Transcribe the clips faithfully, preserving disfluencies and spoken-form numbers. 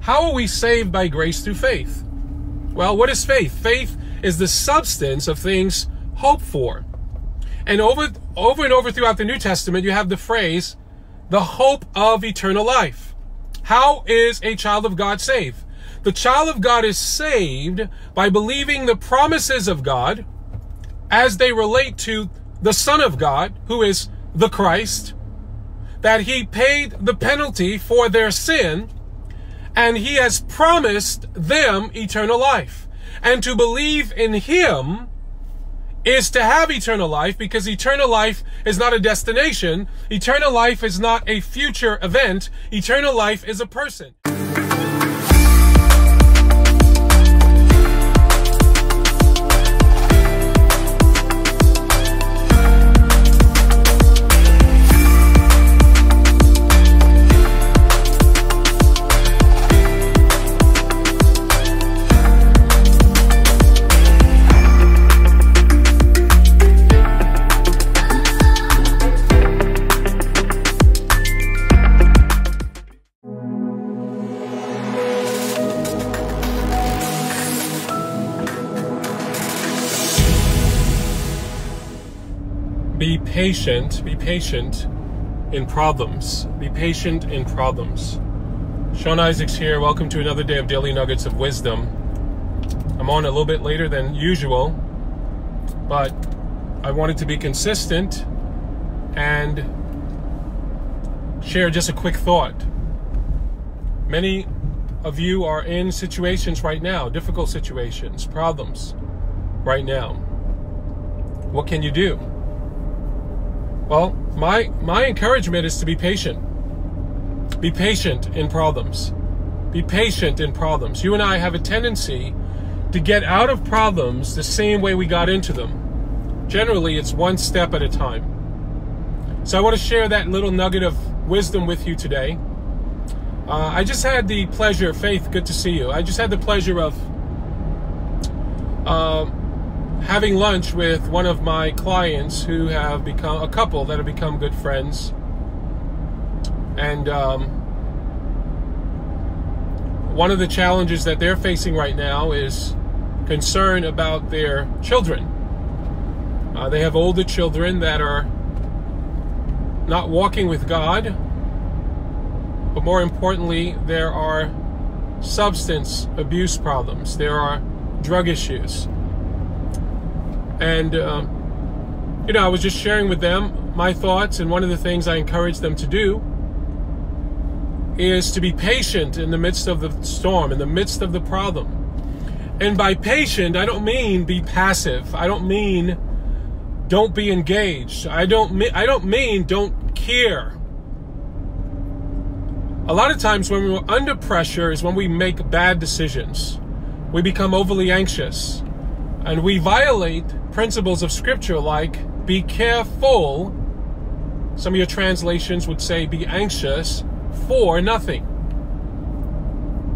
How are we saved by grace through faith? Well, what is faith? Faith is the substance of things hoped for. And over, over and over throughout the New Testament, you have the phrase, the hope of eternal life. How is a child of God saved? The child of God is saved by believing the promises of God as they relate to the Son of God, who is the Christ, that he paid the penalty for their sin, and he has promised them eternal life. And to believe in him is to have eternal life, because eternal life is not a destination. Eternal life is not a future event. Eternal life is a person. Be patient, be patient in problems. Be patient in problems. Sean Isaacs here. Welcome to another day of Daily Nuggets of Wisdom. I'm on a little bit later than usual, but I wanted to be consistent and share just a quick thought. Many of you are in situations right now, difficult situations, problems right now. What can you do? Well, my, my encouragement is to be patient. Be patient in problems. Be patient in problems. You and I have a tendency to get out of problems the same way we got into them. Generally, it's one step at a time. So I want to share that little nugget of wisdom with you today. Uh, I just had the pleasure, Faith, good to see you. I just had the pleasure of uh, having lunch with one of my clients who have become a couple that have become good friends, and um, one of the challenges that they're facing right now is concern about their children. Uh, they have older children that are not walking with God, but more importantly, there are substance abuse problems, there are drug issues. And, um, you know, I was just sharing with them my thoughts, and one of the things I encourage them to do is to be patient in the midst of the storm, in the midst of the problem. And by patient, I don't mean be passive. I don't mean don't be engaged. I don't mean, I don't mean don't care. A lot of times when we're under pressure is when we make bad decisions. We become overly anxious. And we violate principles of Scripture like, be careful, some of your translations would say, be anxious for nothing.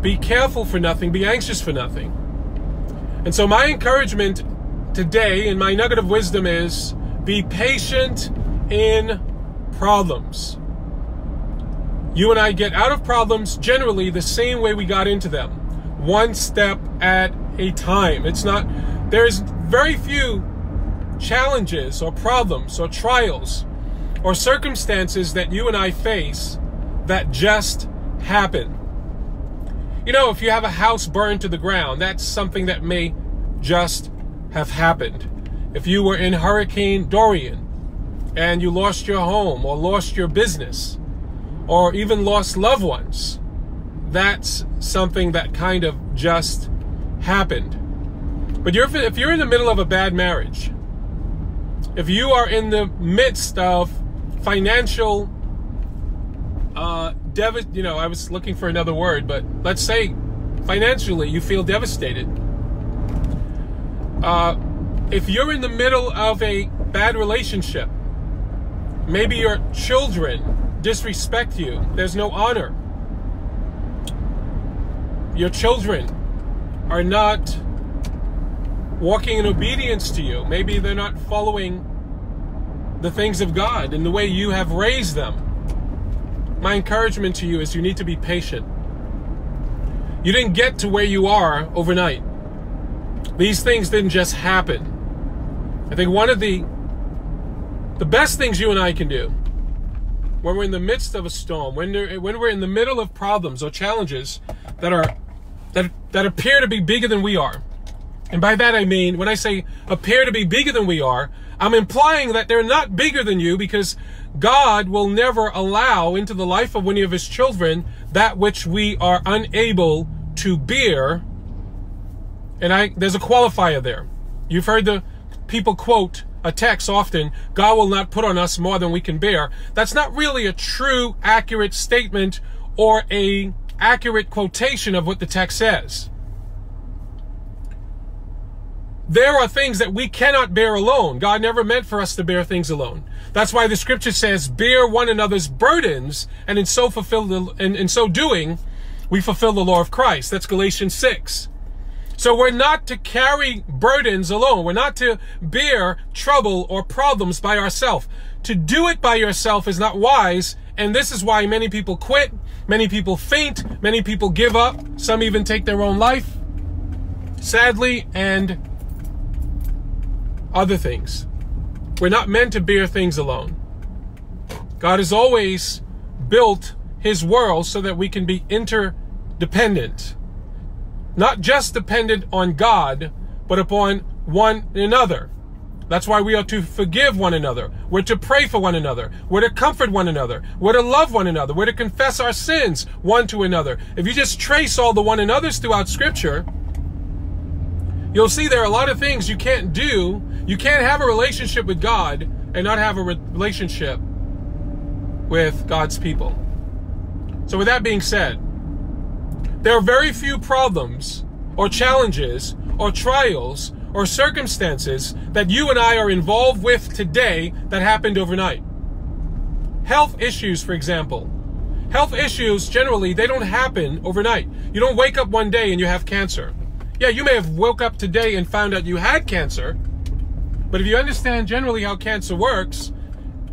Be careful for nothing, be anxious for nothing. And so my encouragement today and my nugget of wisdom is, be patient in problems. You and I get out of problems generally the same way we got into them, one step at a time. It's not... There's very few challenges or problems or trials or circumstances that you and I face that just happen. You know, if you have a house burned to the ground, that's something that may just have happened. If you were in Hurricane Dorian and you lost your home or lost your business or even lost loved ones, that's something that kind of just happened. But you're, if you're in the middle of a bad marriage, if you are in the midst of financial, uh, dev- you know, I was looking for another word, but let's say financially you feel devastated. Uh, if you're in the middle of a bad relationship, maybe your children disrespect you. There's no honor. Your children are not walking in obedience to you. Maybe they're not following the things of God in the way you have raised them. My encouragement to you is you need to be patient. You didn't get to where you are overnight. These things didn't just happen. I think one of the the best things you and I can do when we're in the midst of a storm, when when we're in the middle of problems or challenges that are that that appear to be bigger than we are. And by that I mean, when I say appear to be bigger than we are, I'm implying that they're not bigger than you, because God will never allow into the life of any of his children that which we are unable to bear. And I, there's a qualifier there. You've heard the people quote a text often, God will not put on us more than we can bear. That's not really a true, accurate statement or a accurate quotation of what the text says. There are things that we cannot bear alone. God never meant for us to bear things alone. That's why the scripture says, bear one another's burdens, and in so fulfill the, and in so doing, we fulfill the law of Christ. That's Galatians six. So we're not to carry burdens alone. We're not to bear trouble or problems by ourselves. To do it by yourself is not wise, and this is why many people quit, many people faint, many people give up, some even take their own life, sadly, and other things. We're not meant to bear things alone. God has always built his world so that we can be interdependent. Not just dependent on God, but upon one another. That's why we are to forgive one another. We're to pray for one another. We're to comfort one another. We're to love one another. We're to confess our sins one to another. If you just trace all the one another's throughout Scripture, you'll see there are a lot of things you can't do. You can't have a relationship with God and not have a relationship with God's people. So with that being said, there are very few problems or challenges or trials or circumstances that you and I are involved with today that happened overnight. Health issues, for example. Health issues, generally, they don't happen overnight. You don't wake up one day and you have cancer. Yeah, you may have woke up today and found out you had cancer, but if you understand generally how cancer works,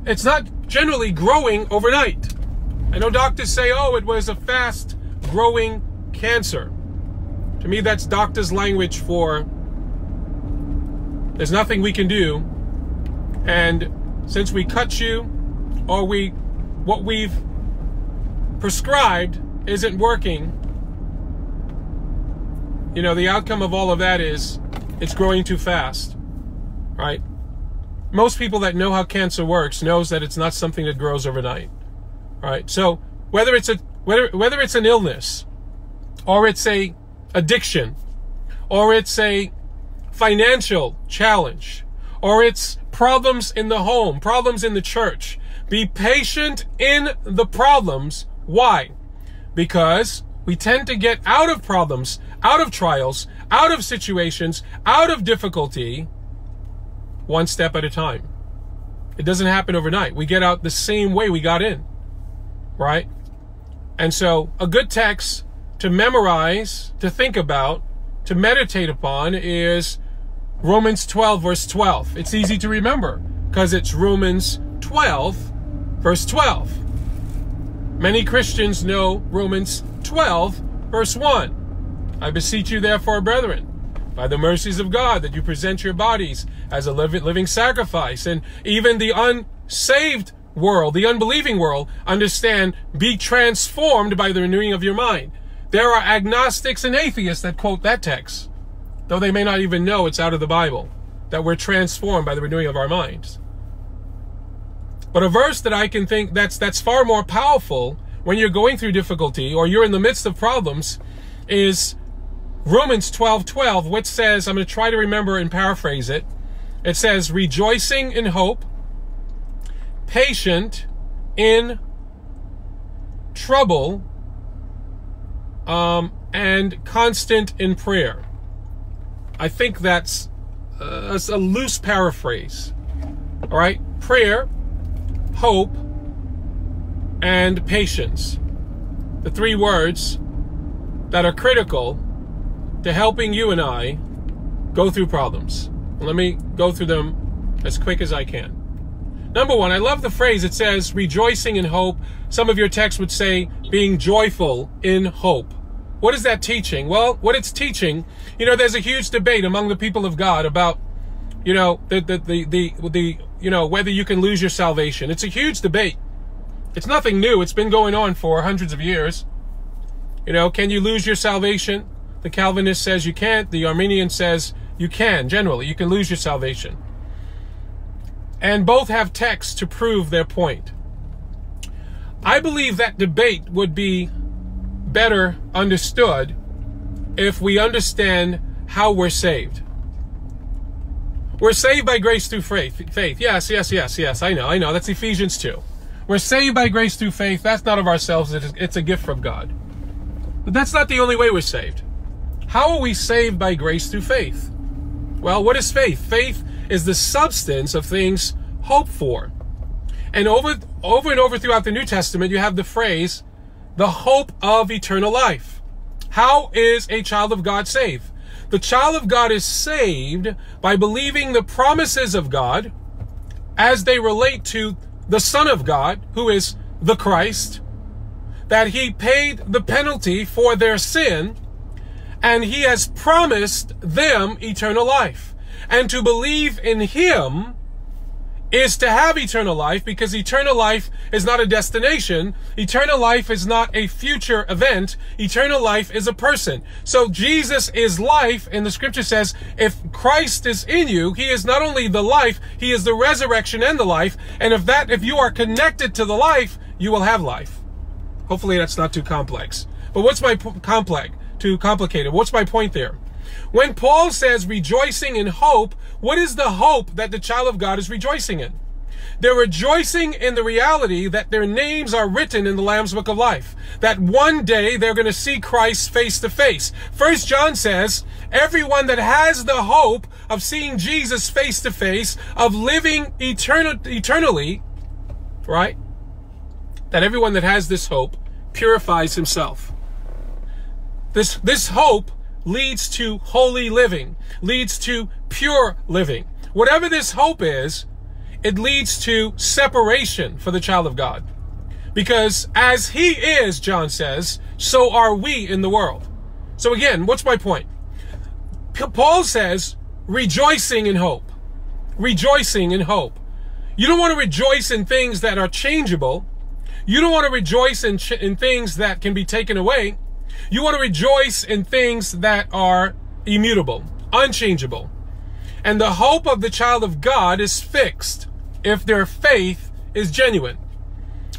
it's not generally growing overnight. I know doctors say, oh, it was a fast-growing cancer. To me, that's doctor's language for there's nothing we can do, and since we cut you, or we, what we've prescribed isn't working, you know, the outcome of all of that is it's growing too fast, right? Most people that know how cancer works knows that it's not something that grows overnight, right? So whether it's a whether whether it's an illness, or it's a addiction, or it's a financial challenge, or it's problems in the home, problems in the church, be patient in the problems. Why? Because we tend to get out of problems, out of trials, out of situations, out of difficulty, one step at a time. It doesn't happen overnight. We get out the same way we got in, right? And so a good text to memorize, to think about, to meditate upon is Romans twelve, verse twelve. It's easy to remember because it's Romans twelve, verse twelve. Many Christians know Romans twelve, verse one. I beseech you therefore, brethren, by the mercies of God, that you present your bodies as a living sacrifice. And even the unsaved world, the unbelieving world, understand, be transformed by the renewing of your mind. There are agnostics and atheists that quote that text, though they may not even know it's out of the Bible, that we're transformed by the renewing of our minds. But a verse that I can think that's that's far more powerful when you're going through difficulty or you're in the midst of problems is Romans twelve, twelve, which says, I'm going to try to remember and paraphrase it. It says, rejoicing in hope, patient in trouble, um, and constant in prayer. I think that's uh, that's a loose paraphrase. All right? Prayer, hope, and patience. The three words that are critical to helping you and I go through problems. Let me go through them as quick as I can. Number one, I love the phrase. It says, rejoicing in hope. Some of your texts would say, being joyful in hope. What is that teaching? Well, what it's teaching, you know, there's a huge debate among the people of God about, you know, the, the, the, the, the you know, whether you can lose your salvation. It's a huge debate. It's nothing new. It's been going on for hundreds of years. You know, can you lose your salvation? The Calvinist says you can't. The Arminian says you can. Generally, you can lose your salvation. And both have texts to prove their point. I believe that debate would be better understood if we understand how we're saved. We're saved by grace through faith. Faith. Yes, yes, yes, yes. I know, I know. That's Ephesians two. We're saved by grace through faith. That's not of ourselves. It's a gift from God. But that's not the only way we're saved. How are we saved by grace through faith? Well, what is faith? Faith is the substance of things hoped for. And over, over and over throughout the New Testament, you have the phrase, the hope of eternal life. How is a child of God saved? The child of God is saved by believing the promises of God as they relate to the Son of God, who is the Christ, that he paid the penalty for their sin, and he has promised them eternal life. And to believe in him is to have eternal life, because eternal life is not a destination. Eternal life is not a future event. Eternal life is a person. So Jesus is life, and the scripture says, if Christ is in you, he is not only the life, he is the resurrection and the life. And if that, if you are connected to the life, you will have life. Hopefully that's not too complex. But what's my complex? Too complicated. What's my point there? When Paul says rejoicing in hope, what is the hope that the child of God is rejoicing in? They're rejoicing in the reality that their names are written in the Lamb's Book of Life, that one day they're going to see Christ face to face. First John says, everyone that has the hope of seeing Jesus face to face, of living eternal, eternally, right? That everyone that has this hope purifies himself. This, this hope leads to holy living, leads to pure living. Whatever this hope is, it leads to separation for the child of God. Because as he is, John says, so are we in the world. So again, what's my point? Paul says, rejoicing in hope. Rejoicing in hope. You don't want to rejoice in things that are changeable. You don't want to rejoice in, in things that can be taken away. You want to rejoice in things that are immutable, unchangeable. And the hope of the child of God is fixed if their faith is genuine.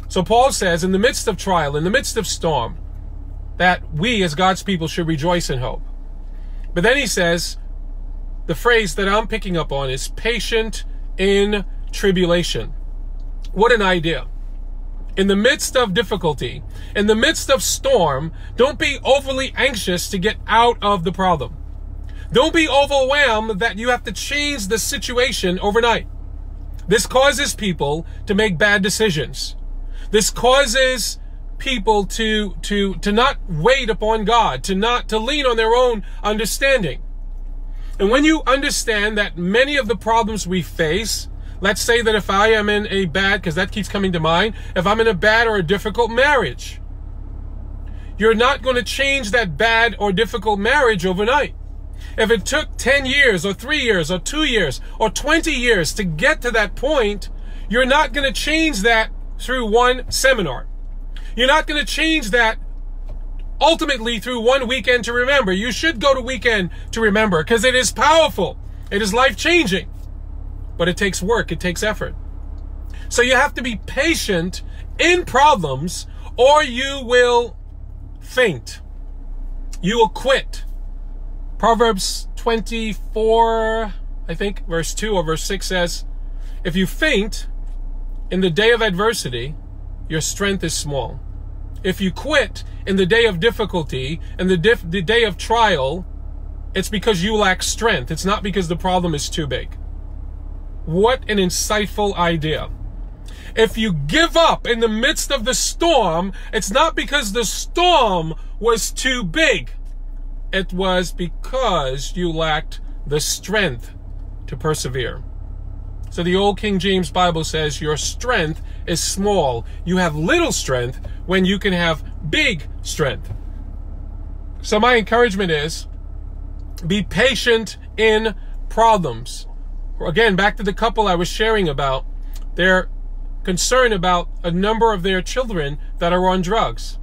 So Paul says, in the midst of trial, in the midst of storm, that we as God's people should rejoice in hope. But then he says, the phrase that I'm picking up on is patient in tribulation. What an idea. In the midst of difficulty, in the midst of storm, don't be overly anxious to get out of the problem. Don't be overwhelmed that you have to change the situation overnight. This causes people to make bad decisions. This causes people to, to, to not wait upon God, to not, to lean on their own understanding. And when you understand that many of the problems we face, let's say that if I am in a bad, because that keeps coming to mind, if I'm in a bad or a difficult marriage, you're not going to change that bad or difficult marriage overnight. If it took ten years or three years or two years or twenty years to get to that point, you're not going to change that through one seminar. You're not going to change that ultimately through one weekend to remember. You should go to weekend to remember, because it is powerful. It is life-changing. But it takes work, it takes effort. So you have to be patient in problems, or you will faint. You will quit. Proverbs twenty-four, I think, verse two or verse six says, if you faint in the day of adversity, your strength is small. If you quit in the day of difficulty, in the, dif the day of trial, it's because you lack strength. It's not because the problem is too big. What an insightful idea. If you give up in the midst of the storm, it's not because the storm was too big. It was because you lacked the strength to persevere. So the old King James Bible says your strength is small. You have little strength when you can have big strength. So my encouragement is, be patient in problems. Again, back to the couple I was sharing about. They're concerned about a number of their children that are on drugs.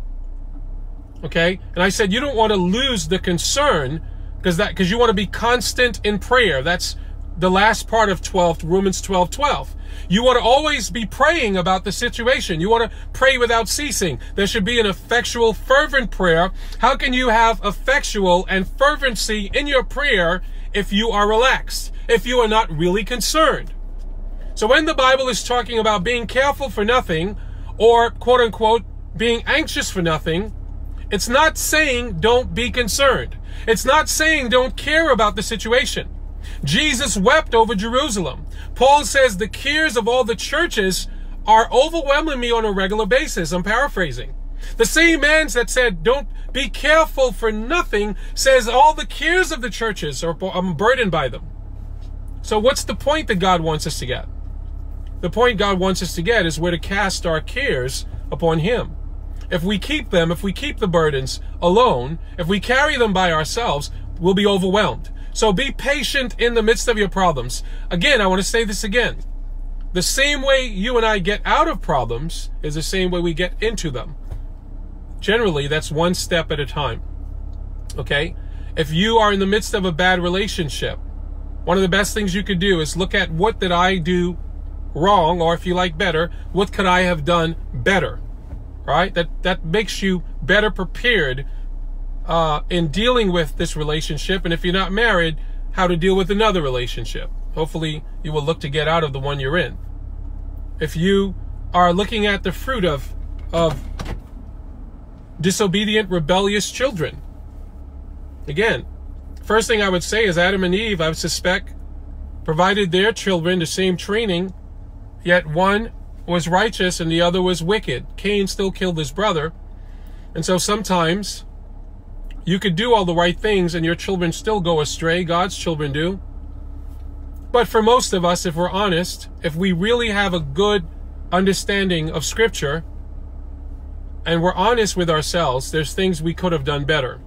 Okay? And I said, you don't want to lose the concern, because that because you want to be constant in prayer. That's the last part of twelve, Romans twelve twelve. You want to always be praying about the situation. You want to pray without ceasing. There should be an effectual, fervent prayer. How can you have effectual and fervency in your prayer if you are relaxed, if you are not really concerned? So when the Bible is talking about being careful for nothing, or quote-unquote being anxious for nothing, it's not saying don't be concerned. It's not saying don't care about the situation. Jesus wept over Jerusalem. Paul says the cares of all the churches are overwhelming me on a regular basis. I'm paraphrasing. The same man that said, don't be careful for nothing, says all the cares of the churches are I'm burdened by them. So what's the point that God wants us to get? The point God wants us to get is where to cast our cares upon Him. If we keep them, if we keep the burdens alone, if we carry them by ourselves, we'll be overwhelmed. So be patient in the midst of your problems. Again, I want to say this again. The same way you and I get out of problems is the same way we get into them. Generally, that's one step at a time. Okay? If you are in the midst of a bad relationship, one of the best things you could do is look at what did I do wrong, or if you like better, what could I have done better? Right? That, that makes you better prepared Uh, in dealing with this relationship, and if you're not married, how to deal with another relationship. Hopefully you will look to get out of the one you're in. If you are looking at the fruit of, of disobedient, rebellious children, again, first thing I would say is Adam and Eve, I would suspect, provided their children the same training, yet one was righteous and the other was wicked. Cain still killed his brother, and so sometimes you could do all the right things and your children still go astray. God's children do. But for most of us, if we're honest, if we really have a good understanding of Scripture and we're honest with ourselves, there's things we could have done better.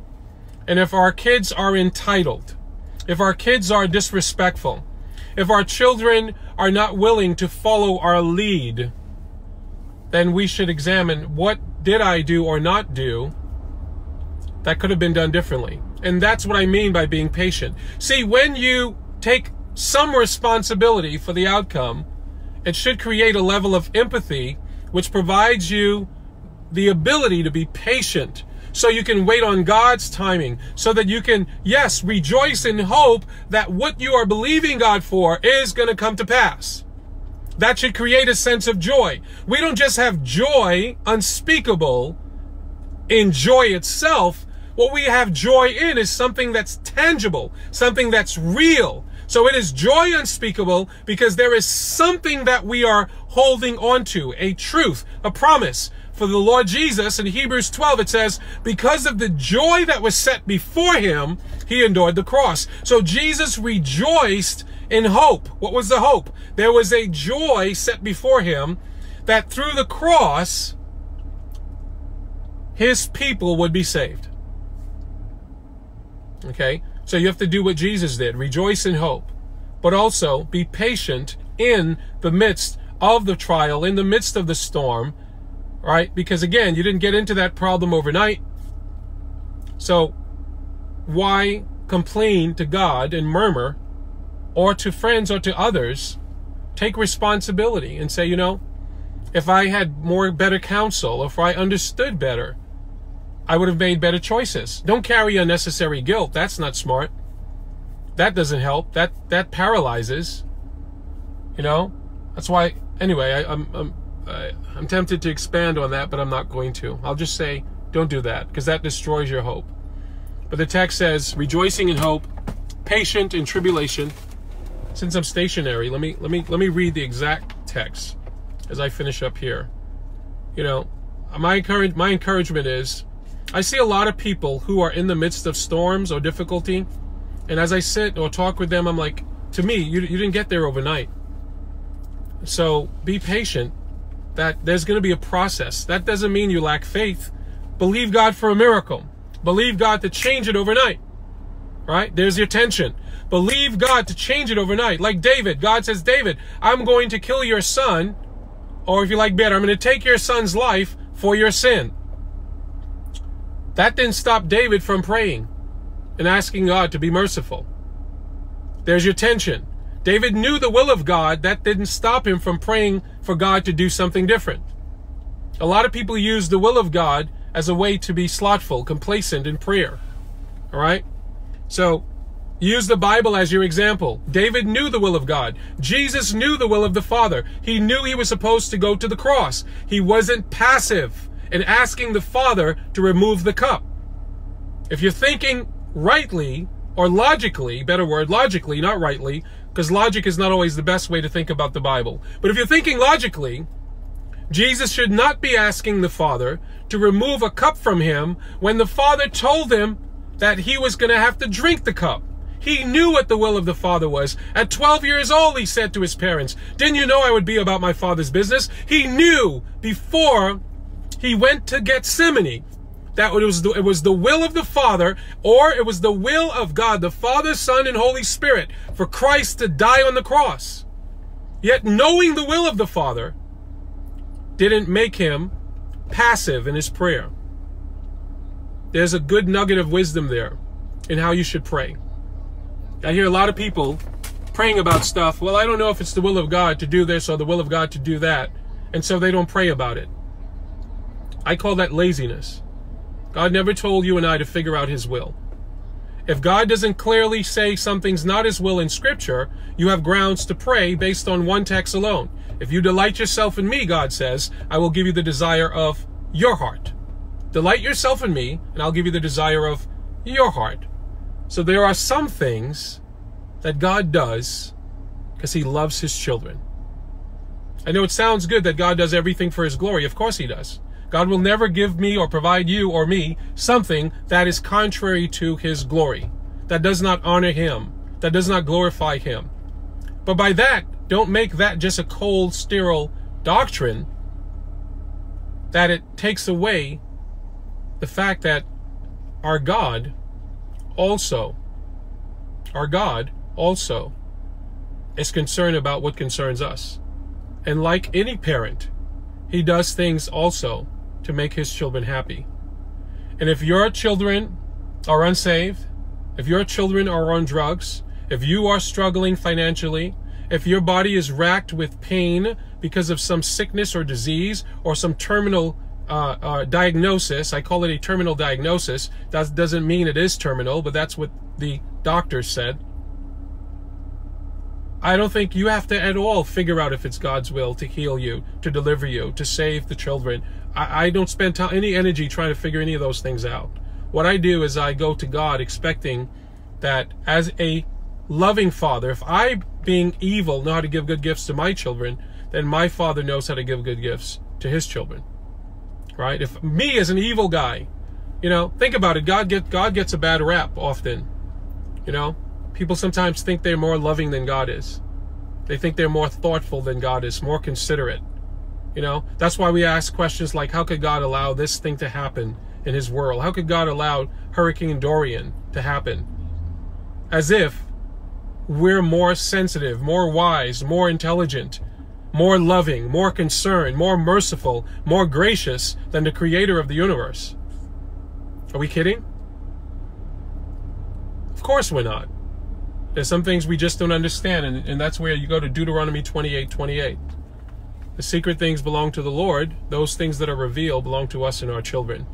And if our kids are entitled, if our kids are disrespectful, if our children are not willing to follow our lead, then we should examine, what did I do or not do that could have been done differently? And that's what I mean by being patient. See, when you take some responsibility for the outcome, it should create a level of empathy, which provides you the ability to be patient, so you can wait on God's timing, so that you can, yes, rejoice in hope that what you are believing God for is going to come to pass. That should create a sense of joy. We don't just have joy unspeakable in joy itself. What we have joy in is something that's tangible, something that's real. So it is joy unspeakable because there is something that we are holding on to, a truth, a promise. For the Lord Jesus, in Hebrews twelve, it says, because of the joy that was set before Him, He endured the cross. So Jesus rejoiced in hope. What was the hope? There was a joy set before Him that through the cross, His people would be saved. Okay? So you have to do what Jesus did. Rejoice in hope. But also be patient in the midst of the trial, in the midst of the storm. Right? Because again, you didn't get into that problem overnight. So why complain to God and murmur, or to friends or to others? Take responsibility and say, you know, if I had more better counsel, if I understood better, I would have made better choices. Don't carry unnecessary guilt. That's not smart. That doesn't help. That that paralyzes. You know, that's why. Anyway, I, I'm I'm I, I'm tempted to expand on that, but I'm not going to. I'll just say, don't do that, because that destroys your hope. But the text says, rejoicing in hope, patient in tribulation. Since I'm stationary, let me let me let me read the exact text as I finish up here. You know, my encourage my encouragement is, I see a lot of people who are in the midst of storms or difficulty, and as I sit or talk with them, I'm like, to me, you, you didn't get there overnight. So be patient, that there's going to be a process. That doesn't mean you lack faith. Believe God for a miracle. Believe God to change it overnight. Right? There's your tension. Believe God to change it overnight. Like David. God says, David, I'm going to kill your son. Or if you like better, I'm going to take your son's life for your sin. That didn't stop David from praying and asking God to be merciful. There's your tension. David knew the will of God. That didn't stop him from praying for God to do something different. A lot of people use the will of God as a way to be slothful, complacent in prayer. All right? So, use the Bible as your example. David knew the will of God. Jesus knew the will of the Father. He knew he was supposed to go to the cross. He wasn't passive in asking the Father to remove the cup. If you're thinking rightly, or logically, better word, logically, not rightly, because logic is not always the best way to think about the Bible. But if you're thinking logically, Jesus should not be asking the Father to remove a cup from him when the Father told him that he was going to have to drink the cup. He knew what the will of the Father was. At twelve years old, he said to his parents, "Didn't you know I would be about my Father's business?" He knew before he went to Gethsemane that it was the, it was the will of the Father, or it was the will of God, the Father, Son, and Holy Spirit, for Christ to die on the cross. Yet knowing the will of the Father didn't make him passive in his prayer. There's a good nugget of wisdom there in how you should pray. I hear a lot of people praying about stuff. Well, I don't know if it's the will of God to do this or the will of God to do that. And so they don't pray about it. I call that laziness. God never told you and I to figure out his will. If God doesn't clearly say something's not his will in Scripture, you have grounds to pray based on one text alone. If you delight yourself in me, God says, I will give you the desire of your heart. Delight yourself in me, and I'll give you the desire of your heart. So there are some things that God does because he loves his children. I know it sounds good that God does everything for his glory. Of course he does. God will never give me or provide you or me something that is contrary to his glory, that does not honor him, that does not glorify him. But by that, don't make that just a cold, sterile doctrine that it takes away the fact that our God also, our God also is concerned about what concerns us. And like any parent, he does things also to make his children happy. And if your children are unsaved, if your children are on drugs, if you are struggling financially, if your body is racked with pain because of some sickness or disease or some terminal uh, uh, diagnosis, I call it a terminal diagnosis. That doesn't mean it is terminal, but that's what the doctor said. I don't think you have to at all figure out if it's God's will to heal you, to deliver you, to save the children. I don't spend any energy trying to figure any of those things out. What I do is I go to God expecting that as a loving father, if I, being evil, know how to give good gifts to my children, then my Father knows how to give good gifts to his children. Right? If me as an evil guy, you know, think about it. God, get, God gets a bad rap often. You know, people sometimes think they're more loving than God is. They think they're more thoughtful than God is, more considerate. You know, that's why we ask questions like, how could God allow this thing to happen in his world? How could God allow Hurricane Dorian to happen? As if we're more sensitive, more wise, more intelligent, more loving, more concerned, more merciful, more gracious than the creator of the universe. Are we kidding? Of course we're not. There's some things we just don't understand, and, and that's where you go to Deuteronomy twenty-eight twenty-eight. The secret things belong to the Lord. Those things that are revealed belong to us and our children.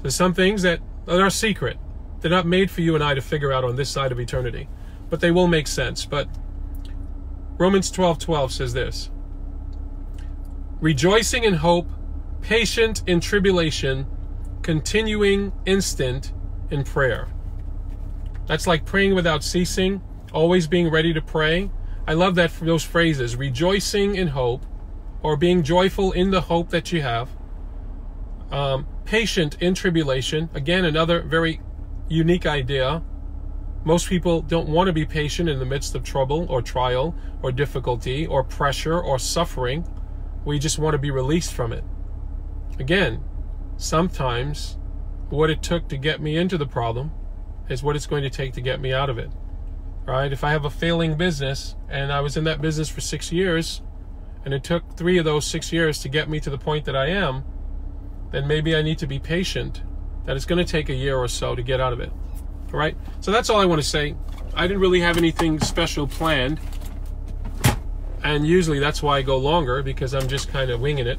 There's some things that, that are secret. They're not made for you and I to figure out on this side of eternity. But they will make sense. But Romans twelve twelve says this. Rejoicing in hope, patient in tribulation, continuing instant in prayer. That's like praying without ceasing, always being ready to pray. I love that, those phrases. Rejoicing in hope, or being joyful in the hope that you have. Um, patient in tribulation. Again, another very unique idea. Most people don't want to be patient in the midst of trouble or trial or difficulty or pressure or suffering. We just want to be released from it. Again, sometimes what it took to get me into the problem is what it's going to take to get me out of it, right? If I have a failing business and I was in that business for six years and it took three of those six years to get me to the point that I am, then maybe I need to be patient that it's going to take a year or so to get out of it, all right? So that's all I want to say. I didn't really have anything special planned, and usually that's why I go longer, because I'm just kind of winging it.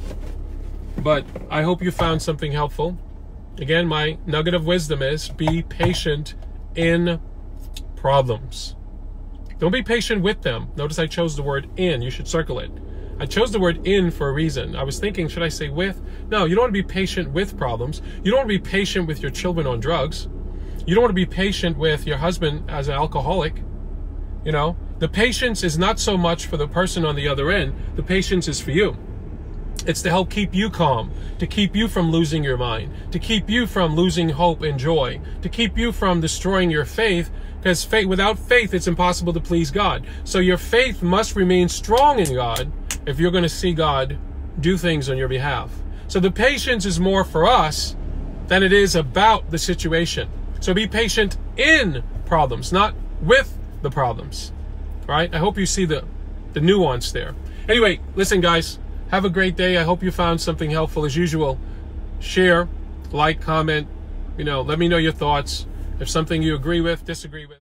But I hope you found something helpful. Again, my nugget of wisdom is be patient in problems. Don't be patient with them. Notice I chose the word in. You should circle it. I chose the word in for a reason. I was thinking, should I say with? No, you don't want to be patient with problems. You don't want to be patient with your children on drugs. You don't want to be patient with your husband as an alcoholic. You know, the patience is not so much for the person on the other end. The patience is for you. It's to help keep you calm, to keep you from losing your mind, to keep you from losing hope and joy, to keep you from destroying your faith, because faith, without faith, it's impossible to please God. So your faith must remain strong in God if you're going to see God do things on your behalf. So the patience is more for us than it is about the situation. So be patient in problems, not with the problems, right? I hope you see the, the nuance there. Anyway, listen, guys. Have a great day. I hope you found something helpful. As usual, share, like, comment, you know, let me know your thoughts. If something you agree with, disagree with.